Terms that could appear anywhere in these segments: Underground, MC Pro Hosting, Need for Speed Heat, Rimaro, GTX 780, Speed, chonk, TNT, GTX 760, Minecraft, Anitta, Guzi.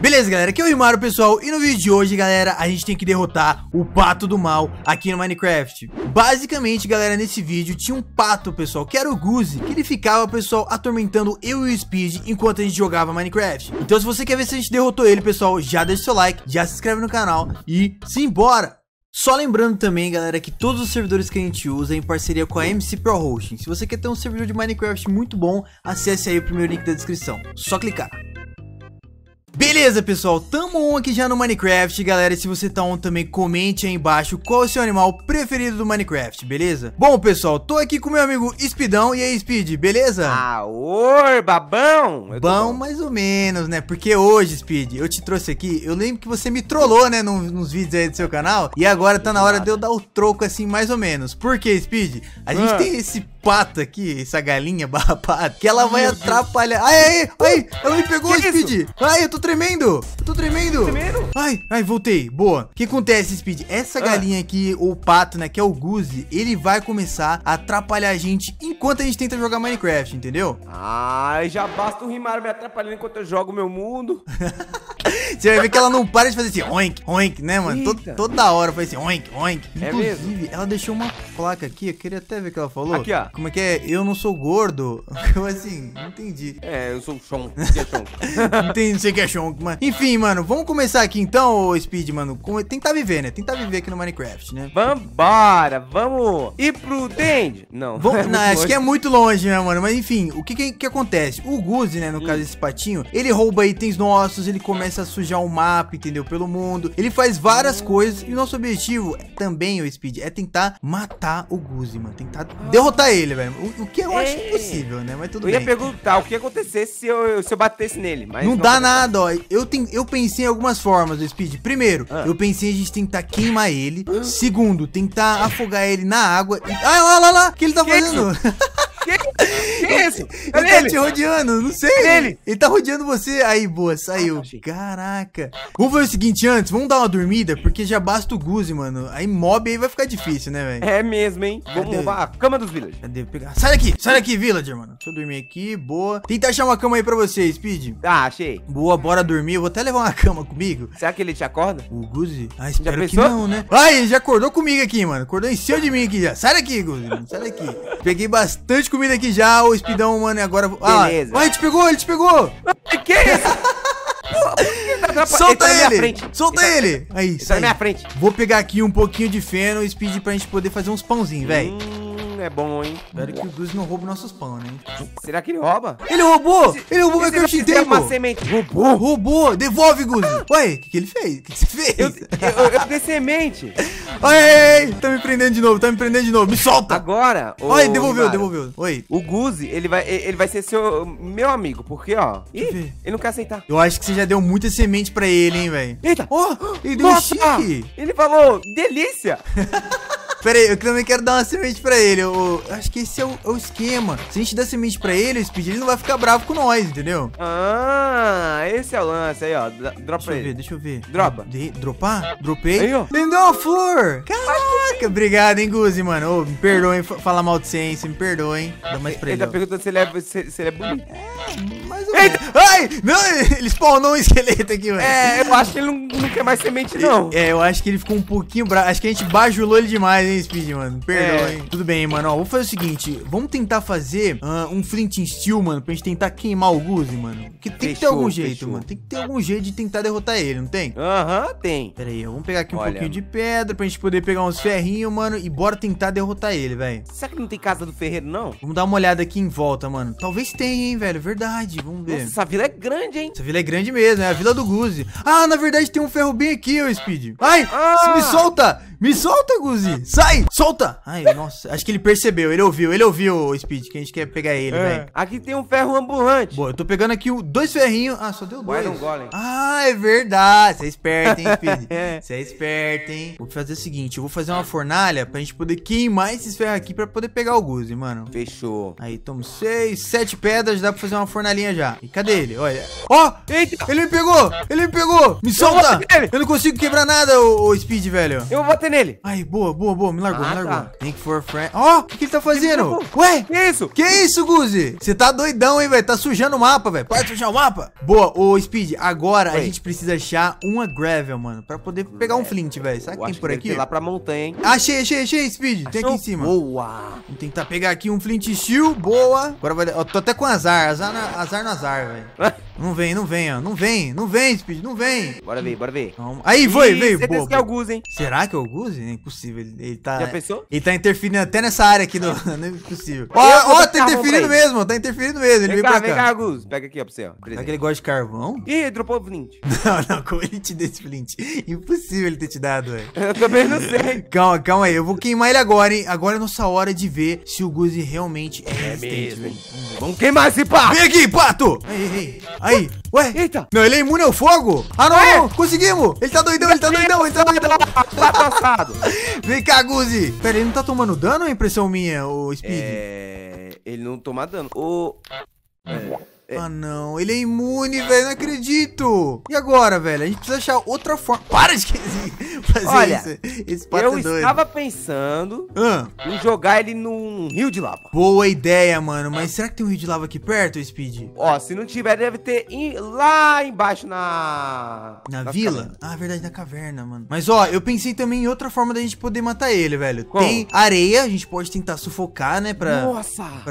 Beleza, galera, aqui é o Rimaro, pessoal, e no vídeo de hoje, galera, a gente tem que derrotar o pato do mal aqui no Minecraft. Basicamente, galera, nesse vídeo tinha um pato, pessoal, que era o Guzi, que ele ficava, pessoal, atormentando eu e o Speed enquanto a gente jogava Minecraft. Então, se você quer ver se a gente derrotou ele, pessoal, já deixa o seu like, já se inscreve no canal e simbora! Só lembrando também, galera, que todos os servidores que a gente usa é em parceria com a MC Pro Hosting. Se você quer ter um servidor de Minecraft muito bom, acesse aí o primeiro link da descrição. Só clicar. Beleza, pessoal, tamo on aqui já no Minecraft, galera, e se você tá on também, comente aí embaixo qual é o seu animal preferido do Minecraft, beleza? Bom, pessoal, tô aqui com meu amigo Speedão, e aí, Speed, beleza? Aô, babão! Bom, mais ou menos, né, porque hoje, Speed, eu te trouxe aqui, eu lembro que você me trollou, né, nos vídeos aí do seu canal, e agora tá na hora de eu dar o troco, assim, mais ou menos. Por quê, Speed? A gente tem esse pato aqui, essa galinha barra pato, que ela vai atrapalhar... Ai, ela me pegou, Speed! Ai, eu tô tremendo! Eu tô tremendo! Ai, voltei. Boa. O que acontece, Speed? Essa galinha aqui, ou pato, né, que é o Guzi, ele vai começar a atrapalhar a gente enquanto a gente tenta jogar Minecraft, entendeu? Ai, já basta o Rimar me atrapalhando enquanto eu jogo meu mundo. Você vai ver que ela não para de fazer assim, oink, oink, né, mano? Toda hora faz assim, oink, oink. Inclusive, ela deixou uma placa aqui, eu queria até ver o que ela falou. Aqui, ó. Como é que é? Eu não sou gordo. Eu, assim, não entendi. É, eu sou chonk. Não sei o que é chonk, mano. Enfim, mano, vamos começar aqui então, ô Speed, mano. Tentar viver, né? Tentar viver aqui no Minecraft, né? Vambora, vamos ir pro Dende. Não, acho que é muito longe, né, mano? Mas, enfim, o que acontece? O Guzi, né, no caso desse patinho, ele rouba itens nossos, ele começa a sujar o mapa, entendeu? Pelo mundo. Ele faz várias coisas. E o nosso objetivo é, também, o Speed, é tentar matar o Guzi, mano. Tentar derrotar ele, velho. O que eu acho impossível, né? Mas tudo bem. Eu ia perguntar o que ia acontecer se eu batesse nele. Mas não dá nada, ó. Eu pensei em algumas formas, o Speed. Primeiro, eu pensei em a gente tentar queimar ele. Segundo, tentar afogar ele na água. Ah, lá. O que ele tá fazendo? Que é esse? Ele tá te rodeando, não sei. Ele tá rodeando você. Aí, boa, saiu. Caraca. Vamos fazer o seguinte antes, vamos dar uma dormida, porque já basta o Guzi, mano. Aí mob aí vai ficar difícil, né, velho? É mesmo, hein? Vamos roubar a cama dos villagers. Cadê? Pegar. Sai daqui, villager, mano. Deixa eu dormir aqui, boa. Tenta achar uma cama aí pra você, Speed. Ah, achei. Boa, bora dormir. Eu vou até levar uma cama comigo. Será que ele te acorda? O Guzi? Ah, espero que não, né? Ai, ele já acordou comigo aqui, mano. Acordou em cima de mim aqui já. Sai daqui, Guzi, mano. Sai daqui. Peguei bastante comida aqui já, o Speedão, mano, e agora... Beleza. Ah, ele te pegou! Que isso? Solta ele! Solta ele! Aí, sai. Tá na minha frente. Vou pegar aqui um pouquinho de feno, Speed, pra gente poder fazer uns pãozinhos, velho. É bom, hein? Espero que o Guzi não rouba nossos pão, né? Será que ele rouba? Ele roubou! Ele roubou meu crochet tempo! Uma semente. Roubou! Devolve, Guzi! Ué, o que ele fez? O que você fez? Eu dei semente! Oi, tá me prendendo de novo, me solta! Agora... Olha, devolveu. Oi. O Guzi, ele vai ser seu... meu amigo, porque, ó... Ih, ele não quer aceitar. Eu acho que você já deu muita semente pra ele, hein, velho? Eita! Ó, ele deu um chique! Ele falou, delícia! Pera aí, eu também quero dar uma semente pra ele. Eu acho que esse é o esquema. Se a gente der semente pra ele, o Speed, ele não vai ficar bravo com nós, entendeu? Ah, esse é o lance aí, ó. Dropa pra ele. Deixa eu ver. Dropa. Dropar? Dropei. Aí, ó. Ele deu uma flor. Caraca, obrigado, hein, Guzi, mano. Oh, me perdoa, hein, falar mal de ciência, me perdoa, hein. Dá mais pra ele. Ele tá perguntando se ele é bonito. É, mais ou menos. Ai, não, ele spawnou um esqueleto aqui, velho. É, eu acho que ele não quer mais semente, não. É, eu acho que ele ficou um pouquinho bravo. Acho que a gente bajulou ele demais, hein. Speed, mano, perdão, hein? Tudo bem, mano, ó, vou fazer o seguinte, vamos tentar fazer um flint and steel, mano, pra gente tentar queimar o Guzi, mano, porque tem que ter algum jeito, mano, tem que ter algum jeito de tentar derrotar ele, não tem? Aham, tem. Pera aí, vamos pegar aqui um pouquinho de pedra pra gente poder pegar uns ferrinhos, mano, e bora tentar derrotar ele, velho. Será que não tem casa do ferreiro, não? Vamos dar uma olhada aqui em volta, mano, talvez tenha, hein, velho, verdade, vamos ver. Nossa, essa vila é grande, hein? Essa vila é grande mesmo, é a vila do Guzi. Ah, na verdade tem um ferro bem aqui, ô Speed. Ai, me solta, Guzi, sai, solta! Ai, nossa, acho que ele percebeu, ele ouviu o Speed, que a gente quer pegar ele, velho. Aqui tem um ferro ambulante. Boa, eu tô pegando aqui dois ferrinhos. Ah, só deu dois. Ah, é verdade, você é esperto, hein, Speed? Você é esperto, hein? Vou fazer o seguinte, eu vou fazer uma fornalha pra gente poder queimar esses ferros aqui pra poder pegar o Guzi, mano. Fechou. Aí, tomo 6, 7 pedras, dá pra fazer uma fornalhinha já. E cadê ele? Olha. Ó, eita, ele me pegou, me solta! Eu não consigo quebrar nada, o Speed, velho. Eu vou bater nele. Ai, boa, boa, boa. Me largou, me largou. Tá. Think for friend. Ó, o que ele tá fazendo? Ué? Que isso? Que isso, Guzi? Você tá doidão, hein, velho? Tá sujando o mapa, velho. Pode sujar o mapa? Boa, ô, Speed. Agora a gente precisa achar uma gravel, mano, pra poder pegar um flint, velho. Sabe que tem por aqui? Lá pra montanha, hein? Achei, achei, achei, Speed. Tem aqui em cima. Boa. Vamos tentar pegar aqui um flint steel. Boa. Agora vai... Ó, tô até com azar. Azar no azar, velho. Não vem, não vem, ó. Não vem, não vem, Speed, não vem. Bora ver, bora ver. Calma. Aí, foi, veio. Certeza que é o Guzi, hein? Será que é o Guzi? É impossível. Ele tá... Já pensou? Ele tá interferindo até nessa área aqui. Não é impossível. Ó, tá interferindo mesmo. Tá interferindo mesmo. Ele veio pra cá. Vem cá, Guzi. Pega aqui, ó, pra você, ó. Será que ele gosta de carvão? Ih, dropou o flint. Não, não. Como ele te deu esse flint? Impossível ele ter te dado, velho. Eu também não sei. Calma, calma aí. Eu vou queimar ele agora, hein? Agora é nossa hora de ver se o Guzi realmente é resistente, velho. Vamos queimar esse pato. Vem aqui, pato. Aí, ué, eita. Não, ele é imune ao fogo? Ah, não, não, conseguimos. Ele tá doidão, ele tá doidão, ele tá doidão. Tá passado. Vem cá, Guzi. Pera, ele não tá tomando dano ou é impressão minha, o Speed? É, ele não toma dano. Ah, não, ele é imune, velho, não acredito. E agora, velho, a gente precisa achar outra forma. Para de fazer isso. Esse pato doido. Eu estava pensando em jogar ele num rio de lava. Boa ideia, mano, mas será que tem um rio de lava aqui perto, Speed? Ó, se não tiver, deve ter lá embaixo na vila? Caverna. Ah, verdade, na caverna, mano. Mas, ó, eu pensei também em outra forma da gente poder matar ele, velho. Como? Tem areia, a gente pode tentar sufocar, né, pra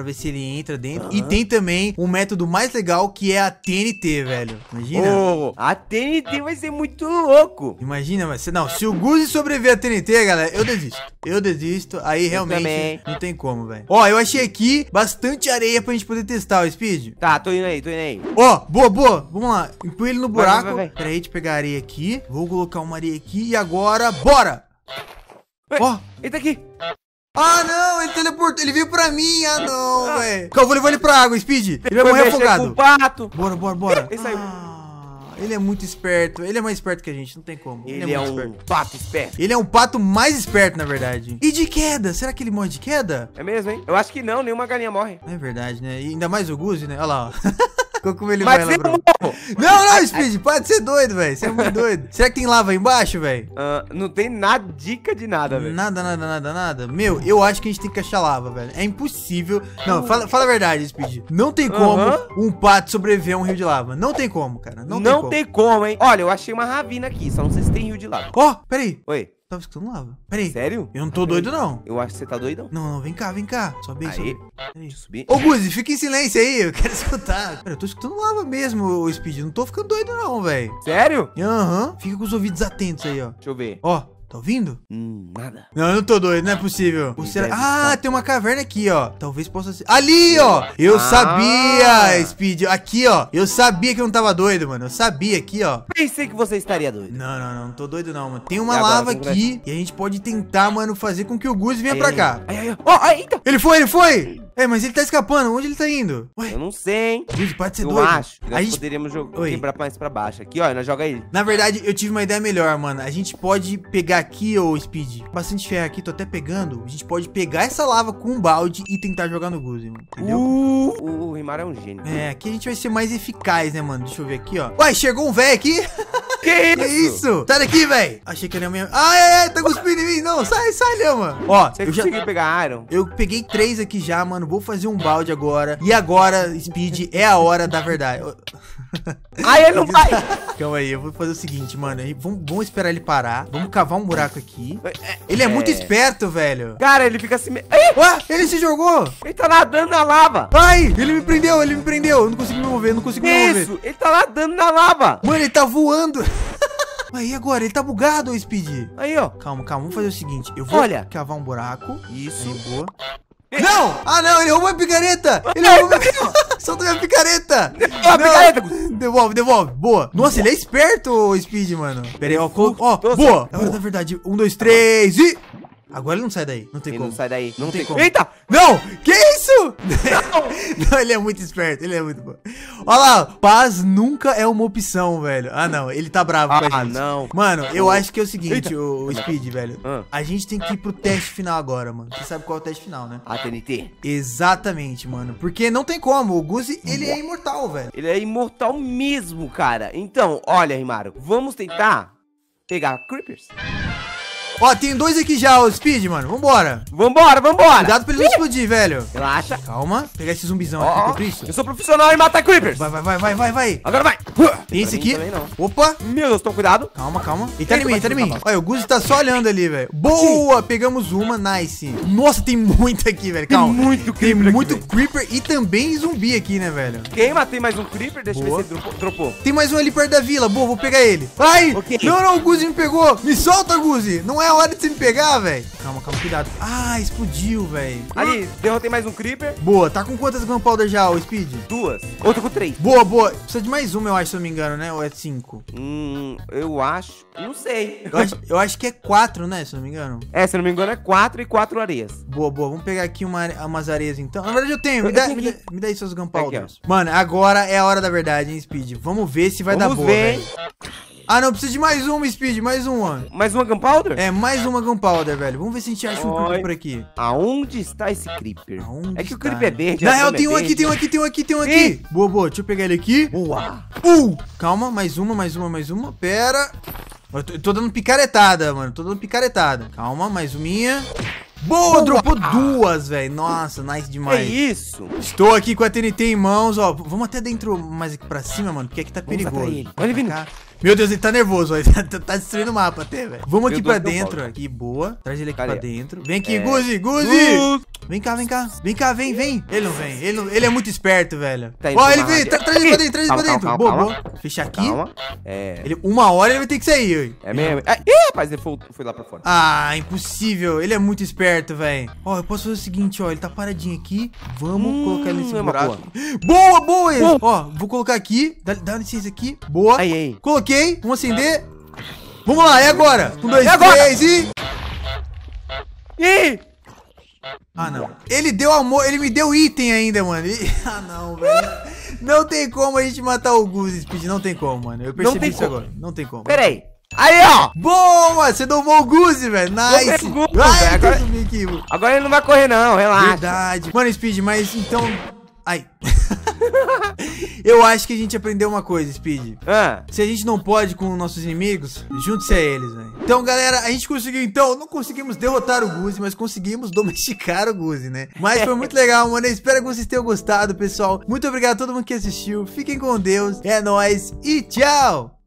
ver se ele entra dentro. E tem também um método mais legal, que é a TNT, velho. Imagina. A TNT vai ser muito louco. Imagina, mas não, se o Guzi sobreviver a TNT, galera, eu desisto. Eu desisto. Aí realmente não tem como, velho. Ó, eu achei aqui bastante areia pra gente poder testar, o Speed. Tá, tô indo aí, tô indo aí. Ó, boa, boa. Vamos lá. Empurra ele no buraco. Pera aí, deixa eu pegar a areia aqui. Vou colocar uma areia aqui e agora, bora! Ó, ele tá aqui. Ah, não, ele teleportou, ele veio pra mim. Ah, não, velho. Eu vou levar ele pra água, Speed. Ele vai morrer afogado. Bora, bora, bora. Ele saiu. Ele é muito esperto. Ele é mais esperto que a gente, não tem como. Ele é um pato esperto. Ele é um pato mais esperto, na verdade. E de queda? Será que ele morre de queda? É mesmo, hein? Eu acho que não, nenhuma galinha morre. É verdade, né? E ainda mais o Guzi, né? Olha lá, ó. Como ele vai lá, bro. Não, não, Speed, pode ser doido, velho. Você é muito doido. Será que tem lava aí embaixo, velho? Não tem nada, dica de nada, velho. Nada, nada, nada, nada. Meu, eu acho que a gente tem que achar lava, velho. É impossível. Não, fala a verdade, Speed. Não tem como um pato sobreviver a um rio de lava. Não tem como, cara. Não tem como, hein. Olha, eu achei uma ravina aqui. Só não sei se tem rio de lava. Ó, peraí. Oi. Tava escutando lava. Peraí. Sério? Eu não tô doido, não. Eu acho que você tá doidão. Não, não. Vem cá, vem cá. Sobe aí, sobe. Deixa eu subir. Ô, Guzi, fica em silêncio aí. Eu quero escutar. Pera, eu tô escutando lava mesmo, o Speed. Não tô ficando doido, não, velho. Sério? Aham. Fica com os ouvidos atentos aí, ó. Deixa eu ver. Ó. Tá ouvindo? Nada. Não, eu não tô doido, não é possível. Ah, tem uma caverna aqui, ó. Talvez possa ser. Ali, ó. Eu sabia, Speed. Aqui, ó. Eu sabia que eu não tava doido, mano. Eu sabia aqui, ó. Pensei que você estaria doido. Não, não, não. Não tô doido, não, mano. Tem uma lava aqui e a gente pode tentar, mano, fazer com que o Guzi venha pra cá. Ó, eita. Ele foi, ele foi. É, mas ele tá escapando. Onde ele tá indo? Ué? Eu não sei, hein? Guzi, pode ser doido. Eu acho. Nós poderíamos quebrar mais pra baixo. Aqui, ó. Nós joga ele. Na verdade, eu tive uma ideia melhor, mano. A gente pode pegar aqui, ô Speed. Bastante ferro aqui. Tô até pegando. A gente pode pegar essa lava com um balde e tentar jogar no Guzi, mano. Entendeu? O Rimaro é um gênio. É, aqui a gente vai ser mais eficaz, né, mano? Deixa eu ver aqui, ó. Ué, chegou um velho aqui. Que isso? Sai daqui, velho. Achei que ele é minha... Ah, é, tá cuspindo em mim. Não, sai, sai, Lhama. Ó, você conseguiu pegar iron? Eu peguei 3 aqui já, mano. Vou fazer um balde agora. E agora, Speed, é a hora da verdade. Ai, ele não vai. Calma aí, eu vou fazer o seguinte, mano. Vamos esperar ele parar. Vamos cavar um buraco aqui. Ele é muito esperto, velho. Cara, ele fica assim... Ué, ele se jogou. Ele tá nadando na lava. Ai, ele me prendeu, ele me prendeu. Eu não consigo me mover, não consigo me mover. Isso, ele tá nadando na lava. Mano, ele tá voando. Aí agora, ele tá bugado, Speed. Aí, ó. Calma, calma, vamos fazer o seguinte. Eu vou cavar um buraco. Isso. Aí, boa. Não! Ah, não, ele roubou a picareta! Ele roubou a picareta! Solta minha picareta! Não, a picareta! Devolve, devolve! Boa! Nossa, ele é esperto, Speed, mano! Pera aí, ó, boa! É hora da verdade! 1, 2, 3 e... Agora ele não sai daí. Não tem como. Ele não sai daí. Não tem como. Eita! Não! Que isso? Não! Não, ele é muito esperto. Ele é muito bom. Olha lá. Paz nunca é uma opção, velho. Ah, não. Ele tá bravo com a gente. Ah, não. Mano, eu acho que é o seguinte, o Speed, velho. A gente tem que ir pro teste final agora, mano. Você sabe qual é o teste final, né? A TNT. Exatamente, mano. Porque não tem como. O Guzi, ele é imortal, velho. Ele é imortal mesmo, cara. Então, olha, Rimaro. Vamos tentar pegar creepers. Ó, tem dois aqui já, o Speed, mano. Vambora. Vambora. Cuidado pra ele não explodir, velho. Relaxa. Calma. Pegar esse zumbizão aqui, Cristo. Eu sou profissional em matar creepers. Vai. Agora vai. Tem esse aqui. Opa. Meu Deus, toma cuidado. Calma. Ele tá em mim, Olha, o Guzi tá só olhando ali, velho. Boa. Pegamos uma. Nice. Nossa, tem muito aqui, velho. Calma. Tem muito creeper. Tem muito creeper e também zumbi aqui, né, velho? Ok, matei mais um creeper. Deixa eu ver se ele dropou. Tem mais um ali perto da vila. Boa, vou pegar ele. Ai. Não, o Guzi me pegou. Me solta, Guzi. Não é hora de você me pegar, velho. Calma, cuidado. Ah, explodiu, velho. Ali, derrotei mais um creeper. Boa, tá com quantas gunpowder já, o Speed? Duas. Outro com três. Boa. Precisa de mais uma, eu acho, se eu não me engano, né? Ou é cinco? Eu acho. Não sei. Eu acho que é quatro, né? Se eu não me engano. É, se eu não me engano, é 4 e 4 areias. Boa. Vamos pegar aqui umas areias, então. Na verdade, eu tenho. Me dá aí seus gunpowders. Mano, agora é a hora da verdade, hein, Speed? Vamos ver se vai dar boa, velho. Ah, não, precisa de mais uma, Speed, mais uma. Mais uma gunpowder? É, mais uma gunpowder, velho. Vamos ver se a gente acha um creeper por aqui. Aonde está esse creeper? É que o creeper é verde. Na real, tem um aqui, tem um aqui. Ei. Boa, deixa eu pegar ele aqui. Boa. Calma, mais uma. Pera. Eu tô dando picaretada, mano. Calma, mais uminha. Boa, dropou duas, velho. Nossa, nice demais. É isso. Estou aqui com a TNT em mãos, ó. Vamos até dentro, mais aqui pra cima, mano, porque aqui tá perigoso. Olha ele vindo. Meu Deus, ele tá nervoso, ó. Ele tá destruindo o mapa até, velho. Vamos aqui pra dentro, aqui, boa. Traz ele aqui pra dentro. Vem aqui, Guzi. Vem cá. Ele não vem, ele é muito esperto, velho. Ó, ele veio, traz ele pra dentro. Boa. Fechar aqui. Uma hora ele vai ter que sair. É mesmo. Ih, rapaz, ele foi lá pra fora. Ah, impossível. Ele é muito esperto, velho. Ó, eu posso fazer o seguinte, ó. Ele tá paradinho aqui. Vamos colocar ele nesse buraco. Boa. Ó, vou colocar aqui. Dá licença aqui. Boa. Aí. Coloquei. Vamos acender. Vamos lá, é agora. 1, 2, 3 e... Ih! Ah, não. Ele deu amor, ele me deu item ainda, mano. Ah, não, velho. Não tem como a gente matar o Guzi, Speed. Não tem como, mano. Eu percebi isso agora. Não tem como. Pera aí. Aí, ó! Boa! Você domou o Guzi, velho. Nice! Agora ele não vai correr, não. Relaxa. Verdade. Mano, Speed, mas então... Ai... Eu acho que a gente aprendeu uma coisa, Speed. Se a gente não pode com nossos inimigos, junte-se a eles, velho. Então, galera, a gente conseguiu, então. Não conseguimos derrotar o Guzi, mas conseguimos domesticar o Guzi, né? Mas foi muito legal, mano. Eu espero que vocês tenham gostado, pessoal. Muito obrigado a todo mundo que assistiu. Fiquem com Deus. É nóis e tchau!